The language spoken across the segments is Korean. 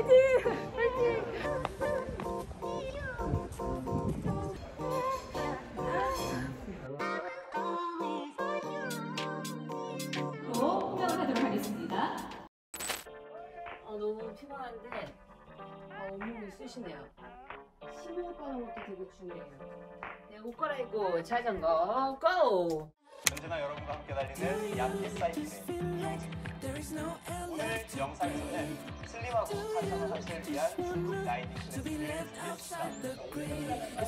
화이팅! 화이팅! 저 포장하도록 하겠습니다. 너무 피곤한데 온몸이 쑤시네요. 심호흡 하는 것도 되게 중요해요. 네, 옷 갈아입고 자전거 고! 언제나 여러분과 함께 달리는 야핏 사이클의 이용진. 오늘 영상에서는 슬림하고 탄탄한 사실을 위한 중국 라이딩 클래스를 보여드립니다.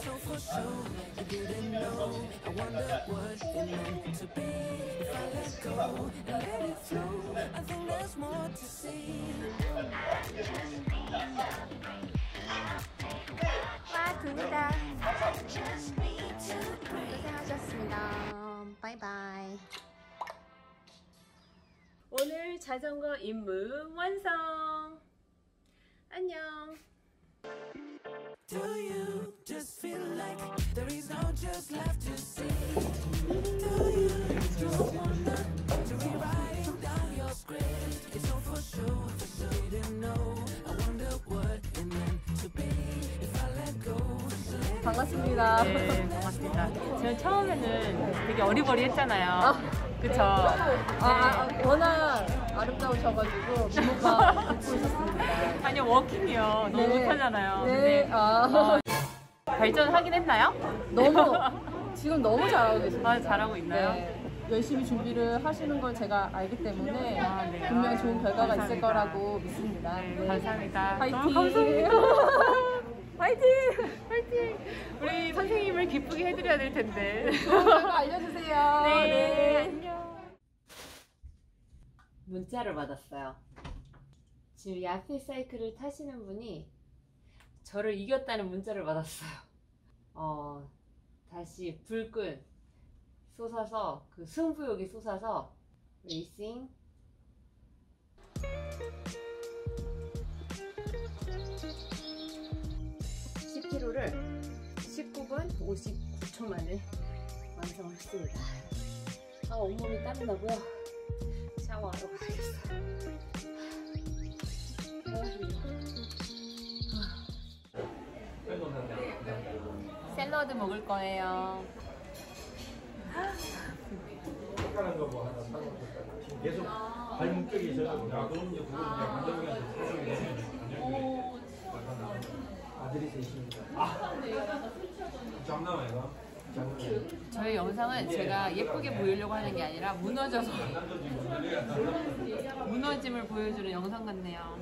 고생하셨습니다. 바이바이. 오늘 자전거 임무 완성. 안녕. Do you just feel like there is no just left to see? Do you just wanna to be writing down your script? It's all for sure, so you didn't know. I wonder what it meant to be if I let go. 반갑습니다. 네, 반갑습니다. 저는 처음에는 되게 어리버리했잖아요. 그쵸? 워낙 아름다우셔가지고 부모가 듣고 있었습니다. 아니요, 워킹이요. 너무 네. 못하잖아요. 네. 근데 발전하긴 했나요? 너무 지금 너무 잘하고 계십니다. 아, 잘하고 있나요? 네. 열심히 준비를 하시는 걸 제가 알기 때문에 네. 분명 좋은 결과가 감사합니다. 있을 거라고 믿습니다. 네, 감사합니다. 파이팅! 너무 감사해요. 파이팅! 파이팅! 우리 선생님을 기쁘게 해드려야 될 텐데. 좋은 결과 알려주세요. 네. 네, 안녕. 문자를 받았어요. 지금 야핏 사이클을 타시는 분이 저를 이겼다는 문자를 받았어요. 다시 불끈 솟아서 그 승부욕이 솟아서 레이싱. 를 19분 59초 만에 완성했습니다. 온몸이 땀이 나고요. 샤워하러 가야겠어요. 샐러드 먹을 거예요. 계속 발목격이 있어서 아들이 되십니다. 장난 아이가? 저희 영상은 제가 예쁘게 보이려고 하는 게 아니라 무너져서 무너짐을 보여주는 영상 같네요.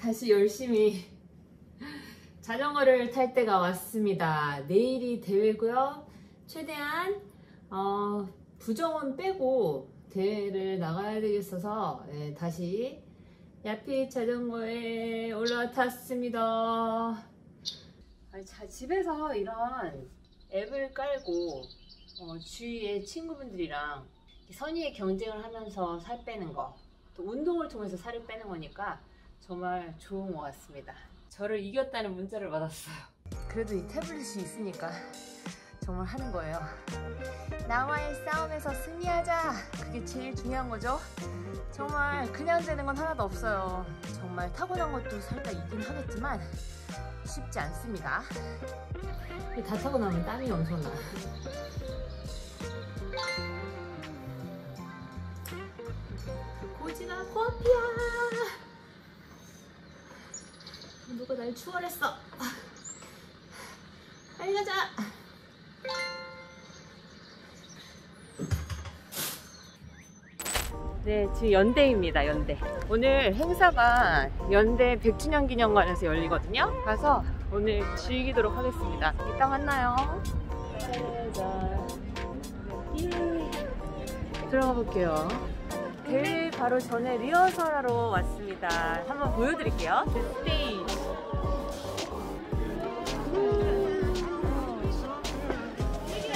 다시 열심히 자전거를 탈 때가 왔습니다. 내일이 대회고요. 최대한 부정은 빼고 대회를 나가야 되겠어서 다시 야핏 자전거에 올라탔습니다. 집에서 이런 앱을 깔고 주위에 친구분들이랑 선의의 경쟁을 하면서 살 빼는 거, 또 운동을 통해서 살을 빼는 거니까 정말 좋은 것 같습니다. 저를 이겼다는 문자를 받았어요. 그래도 이 태블릿이 있으니까 정말 하는 거예요. 나와의 싸움에서 승리하자! 그게 제일 중요한 거죠. 정말 그냥 되는 건 하나도 없어요. 정말 타고난 것도 살짝 있긴 하겠지만 쉽지 않습니다. 다 타고 나면 땀이 엄청 나. 고진아 코앞이야! 누가 날 추월했어. 빨리 가자. 네, 지금 연대입니다. 연대. 오늘 행사가 연대 100주년 기념관에서 열리거든요. 가서 오늘 즐기도록 하겠습니다. 이따 만나요. 짜잔. 예. 들어가 볼게요. 대회 바로 전에 리허설하러 왔습니다. 한번 보여드릴게요. The stage.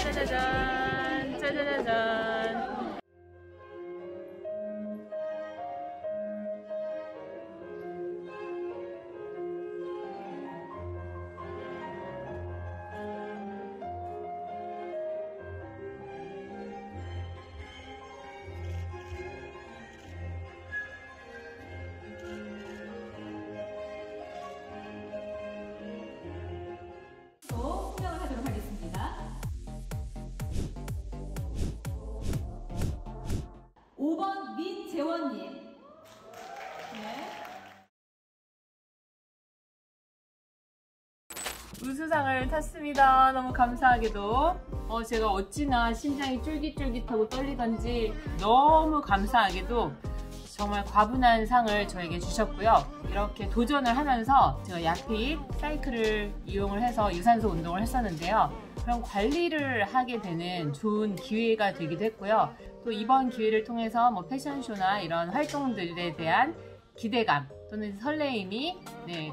짜자잔, 짜자자잔. 교원님. 네. 우수상을 탔습니다. 너무 감사하게도 제가 어찌나 심장이 쫄깃쫄깃하고 떨리던지 너무 감사하게도 정말 과분한 상을 저에게 주셨고요. 이렇게 도전을 하면서 제가 야핏 사이클을 이용을 해서 유산소 운동을 했었는데요. 그런 관리를 하게 되는 좋은 기회가 되기도 했고요. 또 이번 기회를 통해서 패션쇼나 이런 활동들에 대한 기대감 또는 설레임이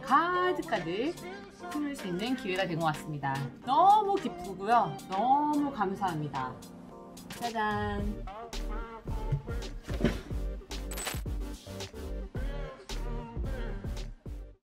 가득가득 품을 수 있는 기회가 된 것 같습니다. 너무 기쁘고요. 너무 감사합니다. 짜잔!